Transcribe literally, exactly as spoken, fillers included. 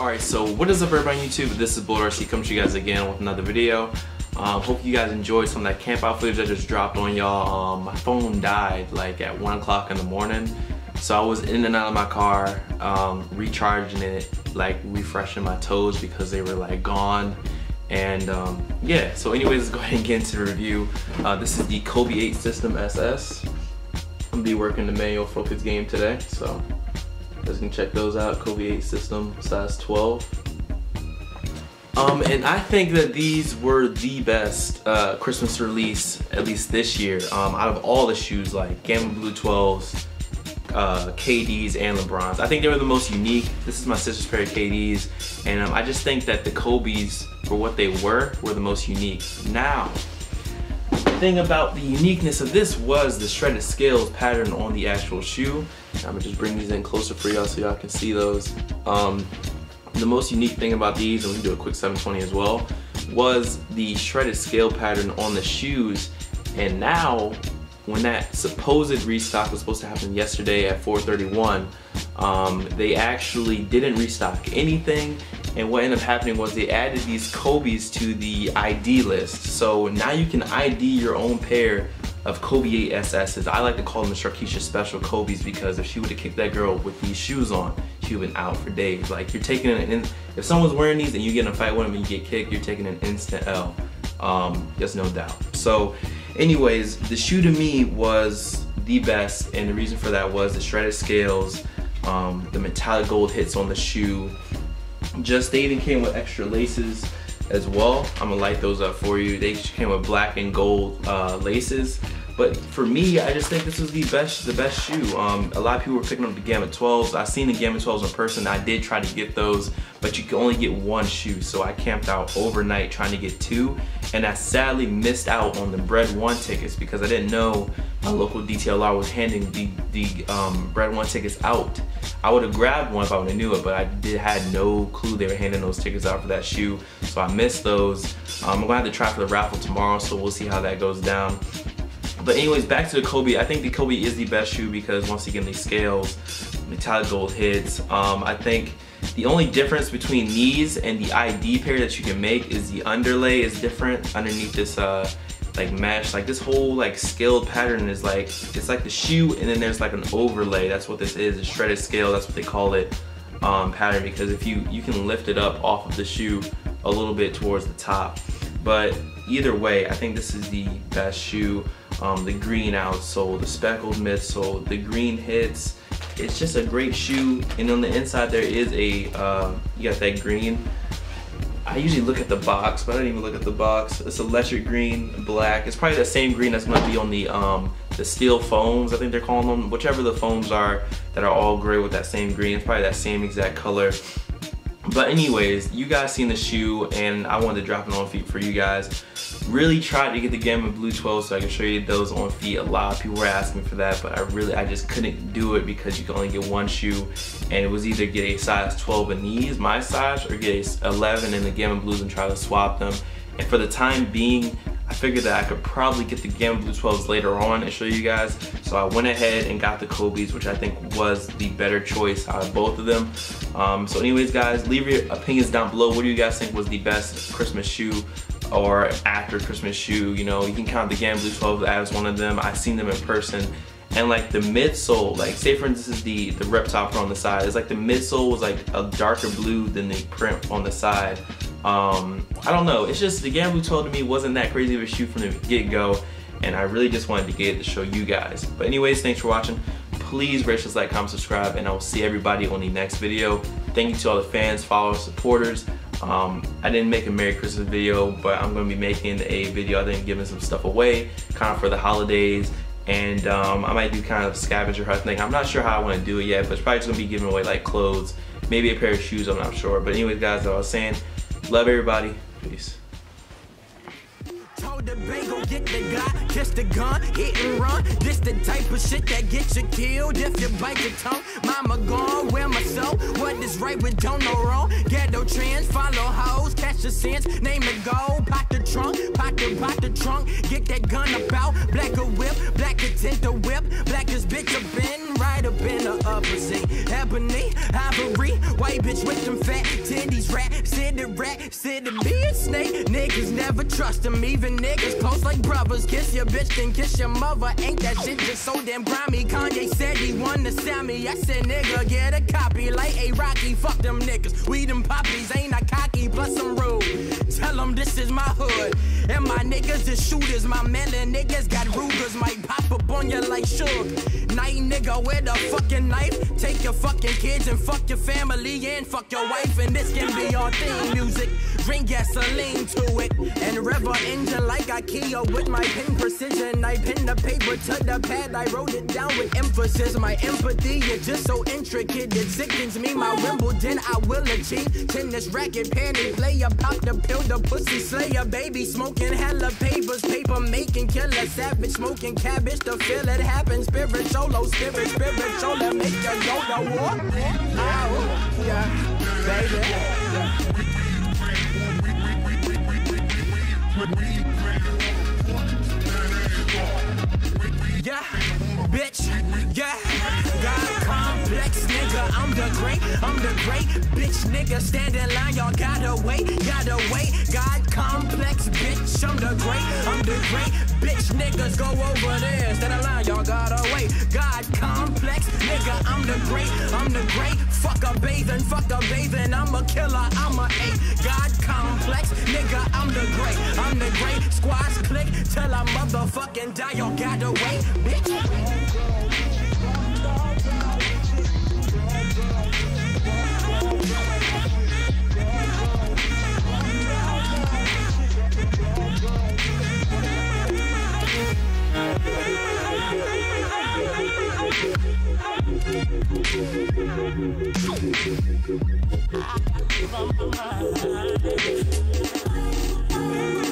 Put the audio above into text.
Alright, so what is up everybody on YouTube? This is Bull R C coming to you guys again with another video. Um, hope you guys enjoyed some of that camp out footage I just dropped on y'all. Um, my phone died like at one o'clock in the morning. So I was in and out of my car, um, recharging it, like refreshing my toes because they were like gone. And um, yeah, so anyways, let's go ahead and get into the review. Uh, this is the Kobe eight System S S. I'm gonna be working the manual focus game today, so you guys can check those out. Kobe eight System, size twelve. Um, and I think that these were the best uh, Christmas release, at least this year, um, out of all the shoes, like Gamma Blue twelves, uh, K Ds, and LeBrons. I think they were the most unique. This is my sister's pair of K Ds, and um, I just think that the Kobes, for what they were, were the most unique. Now, the thing about the uniqueness of this was the shredded scales pattern on the actual shoe. I'm gonna just bring these in closer for y'all so y'all can see those. Um, the most unique thing about these, and we can do a quick seven twenty as well, was the shredded scale pattern on the shoes. And now, when that supposed restock was supposed to happen yesterday at four thirty-one, um, they actually didn't restock anything. And what ended up happening was they added these Kobes to the I D list. So now you can I D your own pair of Kobe eight S Ss. I like to call them the Sharkeisha Special Kobes because if she would have kicked that girl with these shoes on, she would have been out for days. Like you're taking an in if someone's wearing these and you get in a fight with them and you get kicked, you're taking an instant L. Um, there's no doubt. So anyways, the shoe to me was the best, and the reason for that was the shredded scales, um, the metallic gold hits on the shoe. Just they even came with extra laces as well. I'm gonna light those up for you. They came with black and gold uh, laces, but for me, I just think this was the best, the best shoe. Um, a lot of people were picking up the Gamma twelves. I've seen the Gamma twelves in person. I did try to get those, but you can only get one shoe. So I camped out overnight trying to get two, and I sadly missed out on the Bred one tickets because I didn't know my local D T L R was handing the, the um, Bred one tickets out. I would have grabbed one if I would have knew it, but I did had no clue they were handing those tickets out for that shoe, so I missed those. Um, I'm gonna have to try for the raffle tomorrow, so we'll see how that goes down. But anyways, back to the Kobe. I think the Kobe is the best shoe because once again, these scales, metallic gold hits. Um, I think the only difference between these and the I D pair that you can make is the underlay is different underneath this uh, like mesh. Like this whole like scale pattern is like, it's like the shoe and then there's like an overlay. That's what this is, a shredded scale, that's what they call it, um, pattern, because if you, you can lift it up off of the shoe a little bit towards the top. But either way, I think this is the best shoe. Um, the green outsole, the speckled midsole, the green hits, it's just a great shoe. And on the inside there is a, uh, you got that green. I usually look at the box, but I didn't even look at the box. It's electric green, black. It's probably the same green that's gonna be on the um, the steel foams, I think they're calling them. Whichever the foams are that are all gray with that same green, it's probably that same exact color. But anyways, you guys seen the shoe, and I wanted to drop it on feet for you guys. Really tried to get the Gamma Blue twelve so I can show you those on feet. A lot of people were asking me for that, but I really, I just couldn't do it because you can only get one shoe, and it was either get a size twelve in these, my size, or get a eleven in the Gamma Blues and try to swap them. And for the time being, I figured that I could probably get the Gamma Blue twelves later on and show you guys. So I went ahead and got the Kobes, which I think was the better choice out of both of them. Um, so anyways, guys, leave your opinions down below. What do you guys think was the best Christmas shoe or after Christmas shoe? You know, you can count the Gamma Blue twelve as one of them. I've seen them in person. And like the midsole, like say for instance, this is the, the rep topper on the side. It's like the midsole was like a darker blue than the print on the side. Um, I don't know, it's just the Gamma Blue twelve to me wasn't that crazy of a shoe from the get-go, and I really just wanted to get it to show you guys. But anyways, thanks for watching. Please rate, like, comment, subscribe, and I will see everybody on the next video. Thank you to all the fans, followers, supporters. Um, I didn't make a Merry Christmas video, but I'm going to be making a video, I think, giving some stuff away, kind of for the holidays. And um, I might do kind of scavenger hunt thing. I'm not sure how I want to do it yet, but it's probably just going to be giving away like clothes, maybe a pair of shoes, I'm not sure. But anyways, guys, as I was saying, love everybody. Peace. They gon' get the guy, just the gun, hit and run. This the type of shit that gets you killed if you bite your tongue. Mama gone, where my soul? What is right with don't know wrong? Ghetto trends, follow hoes, catch the sense, name it gold. Pop the trunk, pop the, pop the trunk, get that gun about. Black a whip, black a tint a whip, black as bitch a bin, right up in the upper seat. Ebony, ivory, white bitch with them fat titties, rat, city rat, city be a snake. Niggas never trust them, even niggas close like brothers. Kiss your bitch, then kiss your mother. Ain't that shit just so damn grimy? Kanye said he wanna sell me. I said, nigga, get a copy. Like a Rocky, fuck them niggas. We them poppies, ain't I cocky? Plus I'm rude. Tell them this is my hood. And my niggas is shooters. My melon niggas got Rugers. Might pop up on ya like Suge. Night nigga with a fucking knife. Take your fucking kids and fuck your family and fuck your wife. And this can be our theme music. Drink gasoline to it. And rev a engine like I Ikea with my pen precision. I pin the paper to the pad, I wrote it down with emphasis. My empathy is just so intricate, it sickens me. My Wimbledon I will achieve. Tennis racket, panty player, pop the pill, the pussy slayer. Baby smoking hella papers, paper making killer savage, smoking cabbage to feel it happen. Spiritual, spirit, spiritual, make your yoga walk. Ow, yeah, baby. Yeah, bitch, yeah, God complex, nigga, I'm the great, I'm the great, bitch, nigga, stand in line, y'all gotta wait, gotta wait, God complex, bitch, I'm the great, I'm the great, bitch, niggas go over there, stand in line, y'all gotta wait, God complex, nigga, I'm the great, I'm the great, fuck a bathing, fuck a bathing, I'm a killer, I'm a eight, God complex, nigga, I'm the great, I'm the great, squads click, till I motherfucking die, y'all gotta wait, bitch. I'm